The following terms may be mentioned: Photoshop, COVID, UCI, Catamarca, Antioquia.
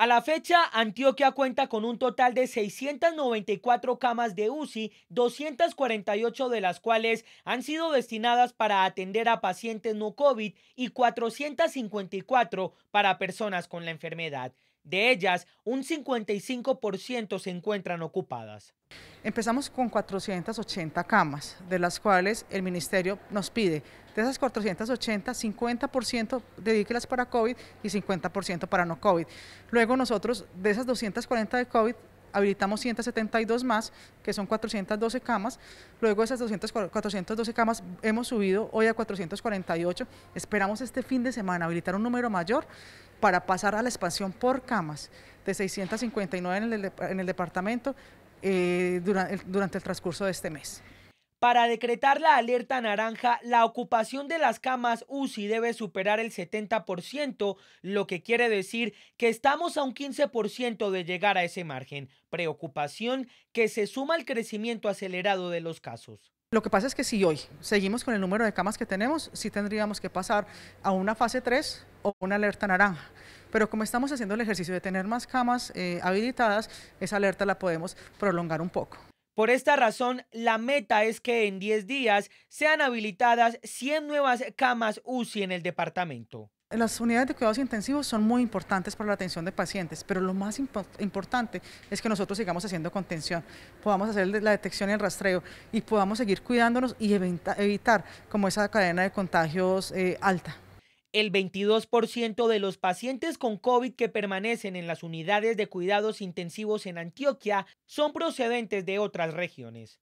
A la fecha, Antioquia cuenta con un total de 694 camas de UCI, 248 de las cuales han sido destinadas para atender a pacientes no COVID y 454 para personas con la enfermedad. De ellas, un 55% se encuentran ocupadas. Empezamos con 480 camas, de las cuales el Ministerio nos pide, de esas 480, 50% dedíquelas para COVID y 50% para no COVID. Luego nosotros, de esas 240 de COVID, habilitamos 172 más, que son 412 camas. Luego esas 412 camas hemos subido hoy a 448. Esperamos este fin de semana habilitar un número mayor para pasar a la expansión por camas de 659 en el departamento durante el transcurso de este mes. Para decretar la alerta naranja, la ocupación de las camas UCI debe superar el 70%, lo que quiere decir que estamos a un 15% de llegar a ese margen. Preocupación que se suma al crecimiento acelerado de los casos. Lo que pasa es que si hoy seguimos con el número de camas que tenemos, sí tendríamos que pasar a una fase 3 o una alerta naranja. Pero como estamos haciendo el ejercicio de tener más camas habilitadas, esa alerta la podemos prolongar un poco. Por esta razón, la meta es que en 10 días sean habilitadas 100 nuevas camas UCI en el departamento. Las unidades de cuidados intensivos son muy importantes para la atención de pacientes, pero lo más importante es que nosotros sigamos haciendo contención, podamos hacer la detección y el rastreo y podamos seguir cuidándonos y evitar como esa cadena de contagios alta. El 22% de los pacientes con COVID que permanecen en las unidades de cuidados intensivos en Antioquia son procedentes de otras regiones.